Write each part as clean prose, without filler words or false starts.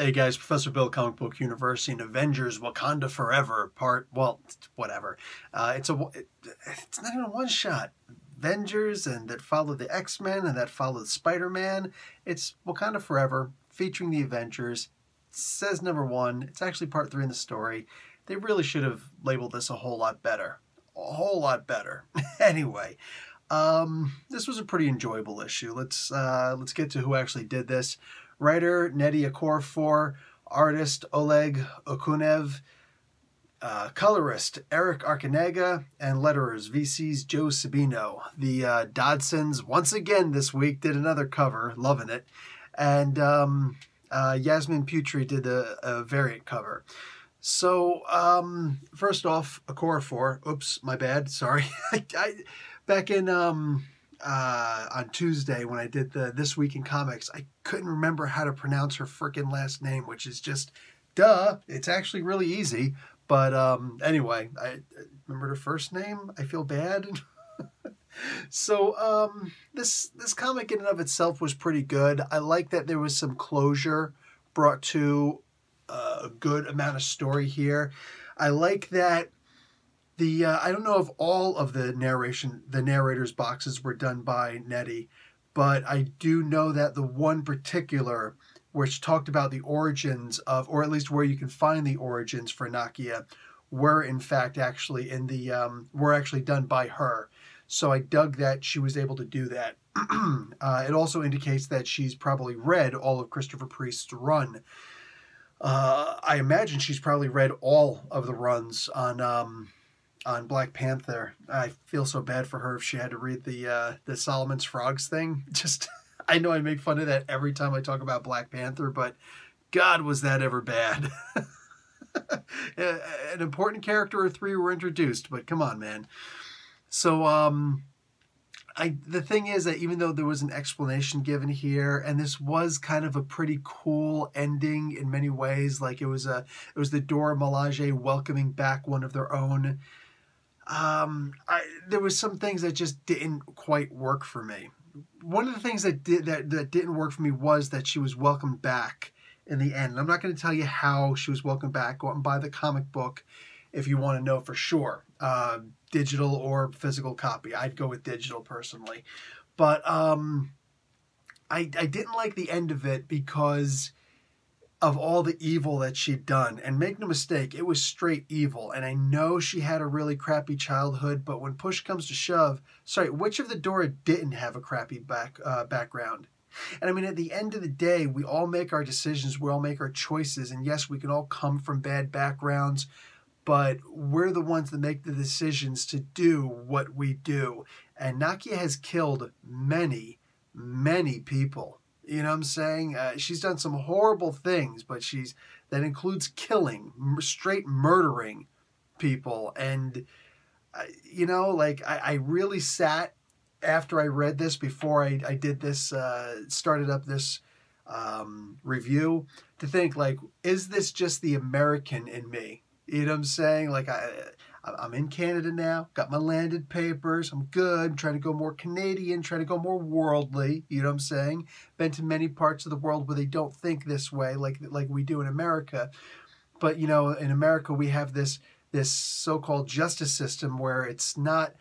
Hey guys, Professor Bill, Comic Book University, and Avengers Wakanda Forever, whatever. It's not even a one-shot. Avengers, and that followed the X-Men, and that followed Spider-Man. It's Wakanda Forever, featuring the Avengers. It says number one. It's actually part three in the story. They really should have labeled this a whole lot better. A whole lot better. Anyway, this was a pretty enjoyable issue. Let's get to who actually did this. Writer, Nnedi Okorafor. Artist, Oleg Okunev. Colorist, Eric Arcanaga. And letterers, VC's Joe Sabino. The Dodsons, once again this week, did another cover. Loving it. And Yasmin Putri did a variant cover. So, first off, Okorafor. Oops, my bad. Sorry. Back in... on Tuesday when I did the This Week in Comics, I couldn't remember how to pronounce her frickin' last name, which is just, duh, it's actually really easy, but anyway, I remembered her first name. I feel bad. So this comic in and of itself was pretty good. I like that there was some closure brought to a good amount of story here. I like that I don't know if all of the narrator's boxes were done by Nnedi, but I do know that the one particular, which talked about the origins of, or at least where you can find the origins for Nakia, were in fact actually in the, were actually done by her. So I dug that she was able to do that. It also indicates that she's probably read all of Christopher Priest's run. I imagine she's probably read all of the runs on Black Panther. I feel so bad for her if she had to read the Solomon's Frogs thing. Just, I know I make fun of that every time I talk about Black Panther, but God, was that ever bad. An important character or three were introduced, but come on, man. So, the thing is that even though there was an explanation given here, and this was kind of a pretty cool ending in many ways, like it was the Dora Milaje welcoming back one of their own. There was some things that just didn't quite work for me. One of the things that didn't work for me was that she was welcomed back in the end. And I'm not going to tell you how she was welcomed back. Go out and buy the comic book if you want to know for sure. Digital or physical copy. I'd go with digital personally. But I didn't like the end of it because of all the evil that she'd done. And make no mistake, it was straight evil. And I know she had a really crappy childhood, but when push comes to shove... Sorry, which of the Dora didn't have a crappy background? And I mean, at the end of the day, we all make our decisions, we all make our choices, and yes, we can all come from bad backgrounds, but we're the ones that make the decisions to do what we do. And Nakia has killed many, many people. You know what I'm saying? She's done some horrible things, but that includes killing, straight murdering people. And, you know, like, I really sat after I read this, before I did this, started up this review, to think, like, is this just the American in me? You know what I'm saying? Like, I'm in Canada now, got my landed papers, I'm good, I'm trying to go more Canadian, trying to go more worldly, you know what I'm saying? Been to many parts of the world where they don't think this way like we do in America. But, you know, in America we have this so-called justice system where it's not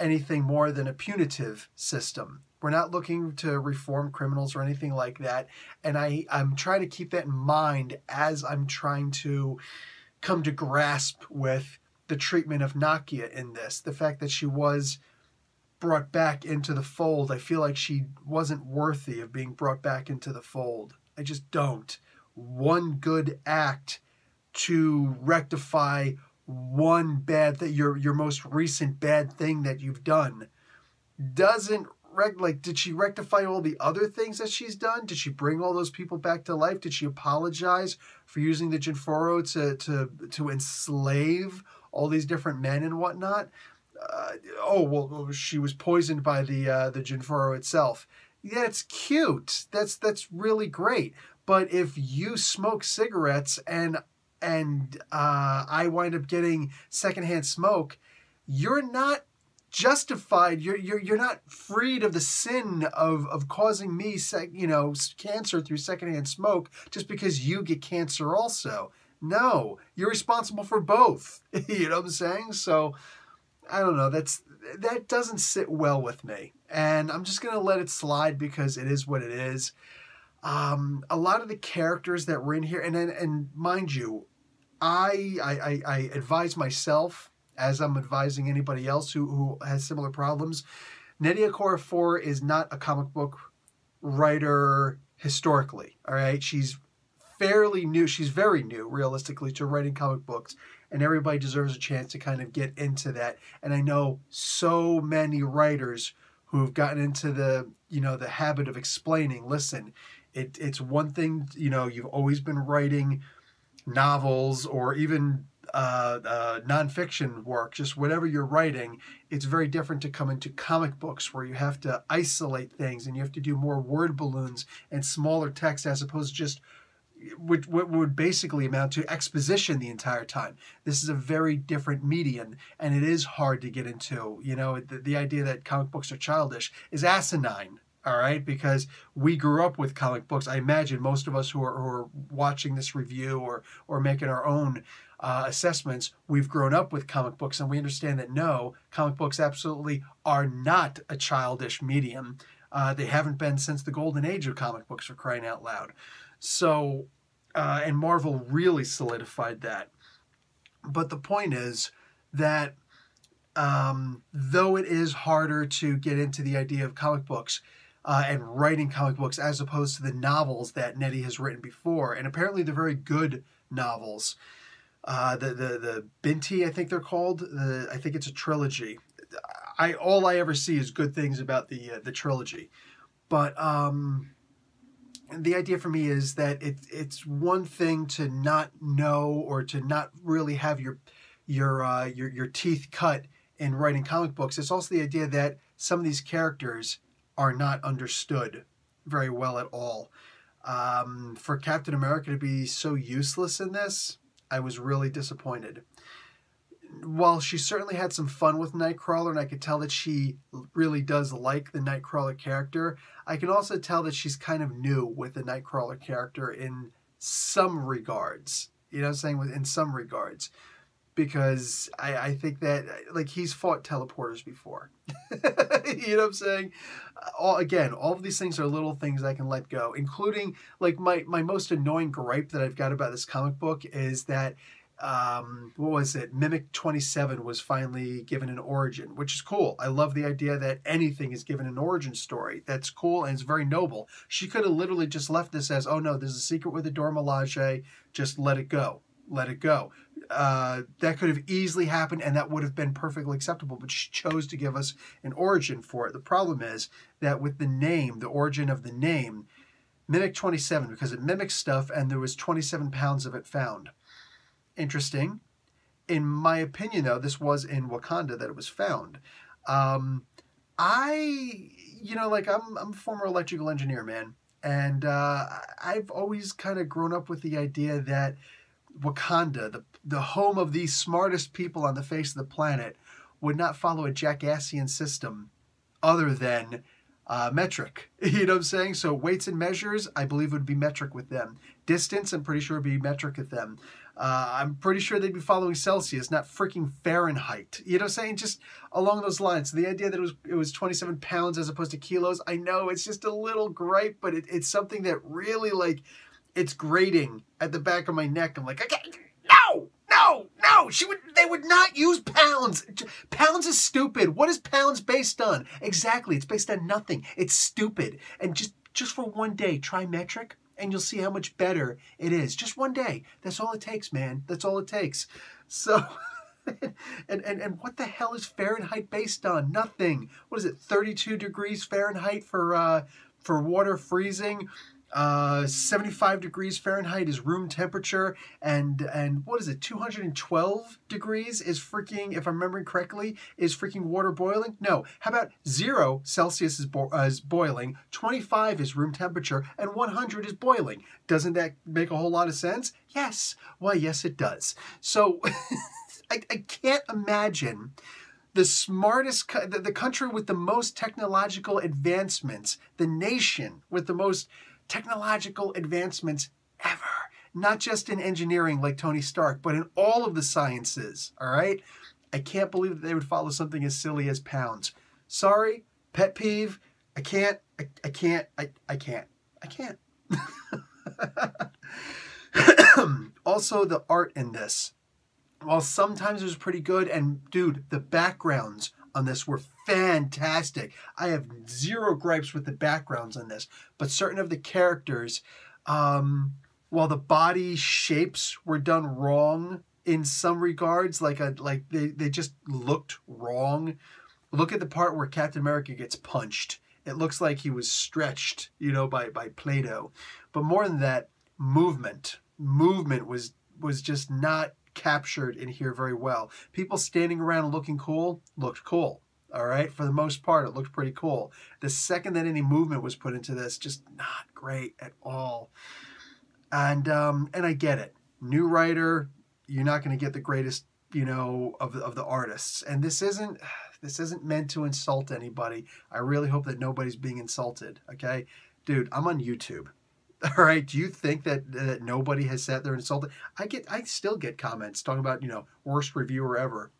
anything more than a punitive system. We're not looking to reform criminals or anything like that. And I'm trying to keep that in mind as I'm trying to come to grasp with the treatment of Nakia in this. The fact that she was brought back into the fold, I feel like she wasn't worthy of being brought back into the fold. I just don't. One good act to rectify one bad thing, your most recent bad thing that you've done, doesn't... Like, did she rectify all the other things that she's done? Did she bring all those people back to life? Did she apologize for using the Jinforo to enslave all these different men and whatnot? Oh, well, she was poisoned by the Jinforo itself. Yeah, it's cute. That's really great. But if you smoke cigarettes and I wind up getting secondhand smoke, you're not justified. You're not freed of the sin of causing me, you know, cancer through secondhand smoke just because you get cancer also. No, you're responsible for both. You know what I'm saying? So I don't know. That doesn't sit well with me, and I'm just gonna let it slide because it is what it is. A lot of the characters that were in here, and mind you, I advise myself as I'm advising anybody else who has similar problems. Nnedi Okorafor is not a comic book writer historically. All right, she's fairly new. She's very new, realistically, to writing comic books. And everybody deserves a chance to kind of get into that. And I know so many writers who have gotten into the, you know, the habit of explaining, listen, it's one thing, you know, you've always been writing novels or even nonfiction work, just whatever you're writing. It's very different to come into comic books where you have to isolate things and you have to do more word balloons and smaller text as opposed to just what would basically amount to exposition the entire time. This is a very different medium, and it is hard to get into. You know, the idea that comic books are childish is asinine, all right? Because we grew up with comic books. I imagine most of us who are watching this review or making our own assessments, we've grown up with comic books, and we understand that no, comic books absolutely are not a childish medium. They haven't been since the golden age of comic books, for crying out loud. So, and Marvel really solidified that. But the point is that though it is harder to get into the idea of comic books and writing comic books as opposed to the novels that Nnedi has written before, and apparently they're very good novels. The Binti, I think they're called. I think it's a trilogy. All I ever see is good things about the trilogy. But the idea for me is that it's one thing to not know or to not really have your teeth cut in writing comic books. It's also the idea that some of these characters are not understood very well at all. For Captain America to be so useless in this, I was really disappointed. While she certainly had some fun with Nightcrawler, and I could tell that she really does like the Nightcrawler character, I can also tell that she's kind of new with the Nightcrawler character in some regards. You know what I'm saying? In some regards. Because I think that, like, he's fought teleporters before. You know what I'm saying? All of these things are little things I can let go, including, like, my most annoying gripe that I've got about this comic book is that what was it? Mimic 27 was finally given an origin, which is cool. I love the idea that anything is given an origin story. That's cool, and it's very noble. She could have literally just left this as, oh no, there's a secret with the Dora Milaje, just let it go. Let it go. That could have easily happened, and that would have been perfectly acceptable, but she chose to give us an origin for it. The problem is that with the name, the origin of the name, Mimic 27, because it mimics stuff, and there was 27 pounds of it found. Interesting. In my opinion, though, this was in Wakanda that it was found. You know, like, I'm a former electrical engineer, man. And I've always kind of grown up with the idea that Wakanda, the home of the smartest people on the face of the planet, would not follow a Jackassian system other than metric. You know what I'm saying? So weights and measures, I believe, would be metric with them. Distance, I'm pretty sure, would be metric with them. I'm pretty sure they'd be following Celsius, not freaking Fahrenheit. You know what I'm saying? Just along those lines. So the idea that it was 27 pounds as opposed to kilos, I know it's just a little gripe, but it's something that really, like, it's grating at the back of my neck. I'm like, okay, no! They would not use pounds. Pounds is stupid. What is pounds based on? Exactly, it's based on nothing. It's stupid. And just for one day, try metric, and you'll see how much better it is. Just one day. That's all it takes, man. That's all it takes. So, and what the hell is Fahrenheit based on? Nothing. What is it, 32 degrees Fahrenheit for water freezing? 75 degrees Fahrenheit is room temperature, and what is it, 212 degrees is freaking, if I'm remembering correctly, is freaking water boiling? No. How about 0 Celsius is boiling, 25 is room temperature, and 100 is boiling? Doesn't that make a whole lot of sense? Yes. Well, yes, it does. So I can't imagine the smartest, the country with the most technological advancements, the nation with the most technological advancements ever. Not just in engineering like Tony Stark, but in all of the sciences, all right? I can't believe that they would follow something as silly as pounds. Sorry, pet peeve. I can't. Also, the art in this, while sometimes it was pretty good, and dude, the backgrounds on this were fantastic. I have zero gripes with the backgrounds on this, but certain of the characters, while the body shapes were done wrong in some regards, like they just looked wrong. Look at the part where Captain America gets punched. It looks like he was stretched, you know, by Play-Doh. But more than that, movement was just not captured in here very well. People standing around looking cool looked cool. All right, for the most part, it looked pretty cool. The second that any movement was put into this, just not great at all. And I get it. New writer, you're not going to get the greatest, you know, of the artists. And this isn't meant to insult anybody. I really hope that nobody's being insulted, okay? Dude, I'm on YouTube, all right? Do you think that nobody has sat there and insulted? I still get comments talking about, you know, worst reviewer ever.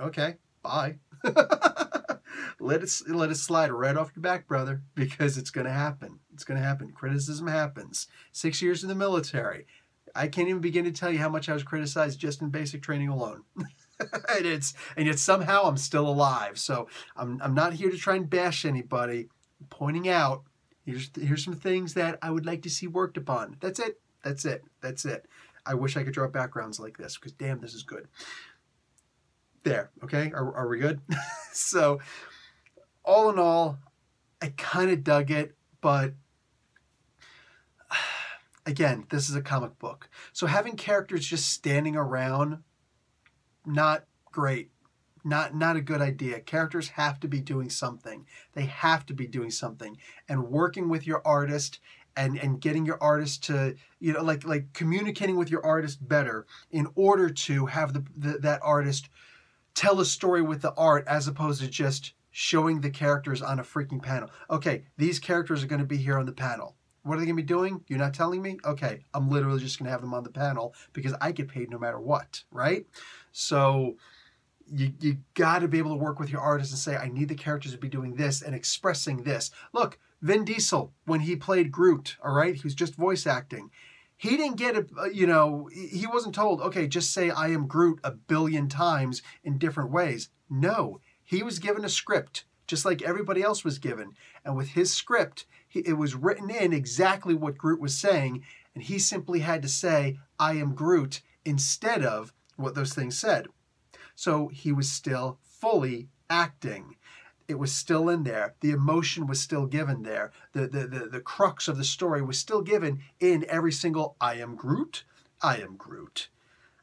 Okay, bye. Let it slide right off your back, brother, because it's going to happen. It's going to happen. Criticism happens. 6 years in the military. I can't even begin to tell you how much I was criticized just in basic training alone. And yet somehow I'm still alive. So I'm not here to try and bash anybody. I'm pointing out, here's some things that I would like to see worked upon. That's it. That's it. That's it. I wish I could draw backgrounds like this, because damn, this is good. There. Okay. Are we good? So all in all, I kind of dug it, but again, this is a comic book. So having characters just standing around, not great, not a good idea. Characters have to be doing something. They have to be doing something, and working with your artist and getting your artist to, you know, like communicating with your artist better in order to have that artist tell a story with the art, as opposed to just showing the characters on a freaking panel. Okay, these characters are going to be here on the panel. What are they going to be doing? You're not telling me? Okay, I'm literally just going to have them on the panel because I get paid no matter what, right? So you got to be able to work with your artist and say, I need the characters to be doing this and expressing this. Look, Vin Diesel, when he played Groot, all right, he was just voice acting. He didn't get, you know, he wasn't told, okay, just say I am Groot 1 billion times in different ways. No, he was given a script, just like everybody else was given. And with his script, it was written in exactly what Groot was saying, and he simply had to say, I am Groot, instead of what those things said. So he was still fully acting. It was still in there. The emotion was still given there. The crux of the story was still given in every single I am Groot, I am Groot,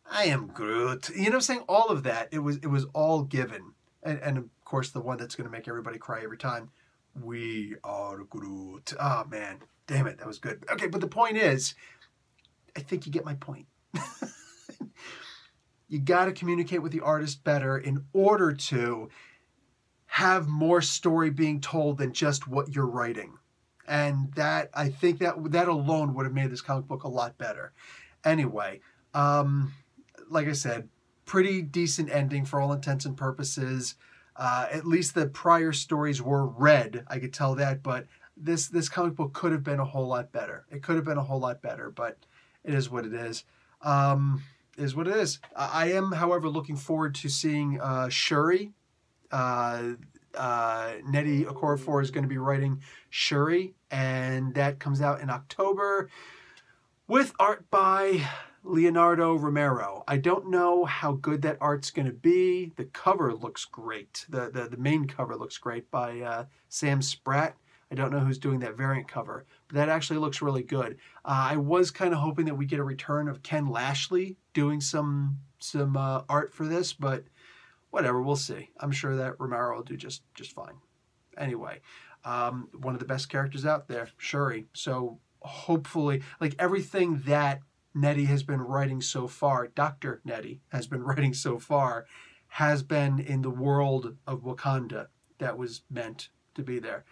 I am Groot. You know what I'm saying? All of that, it was all given. And of course, the one that's going to make everybody cry every time, we are Groot. Oh, man. Damn it. That was good. Okay, but the point is, I think you get my point. You got to communicate with the artist better in order to have more story being told than just what you're writing. And that, I think that alone would have made this comic book a lot better. Anyway, like I said, pretty decent ending for all intents and purposes. At least the prior stories were read. I could tell that, but this comic book could have been a whole lot better. It could have been a whole lot better, but it is what it is. I am, however, looking forward to seeing Shuri. Nnedi Okorafor is going to be writing Shuri, and that comes out in October with art by Leonardo Romero. I don't know how good that art's going to be. The cover looks great. The main cover looks great by Sam Spratt. I don't know who's doing that variant cover, but that actually looks really good. I was kind of hoping that we get a return of Ken Lashley doing some art for this, but whatever, we'll see. I'm sure that Romero will do just fine. Anyway, one of the best characters out there, Shuri. So hopefully, like everything that Nnedi has been writing so far, Dr. Nnedi has been writing so far, has been in the world of Wakanda that was meant to be there.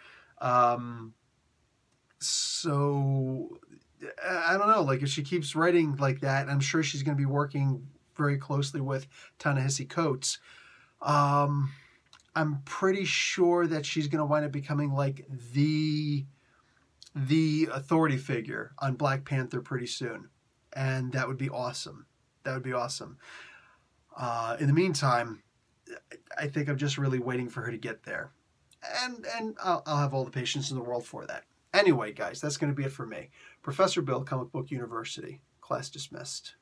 So I don't know, like, if she keeps writing like that, I'm sure she's going to be working very closely with Ta-Nehisi Coates. I'm pretty sure that she's going to wind up becoming like the authority figure on Black Panther pretty soon. And that would be awesome. That would be awesome. In the meantime, I think I'm just really waiting for her to get there. And I'll have all the patience in the world for that. Anyway, guys, that's going to be it for me. Professor Bill, Comic Book University. Class dismissed.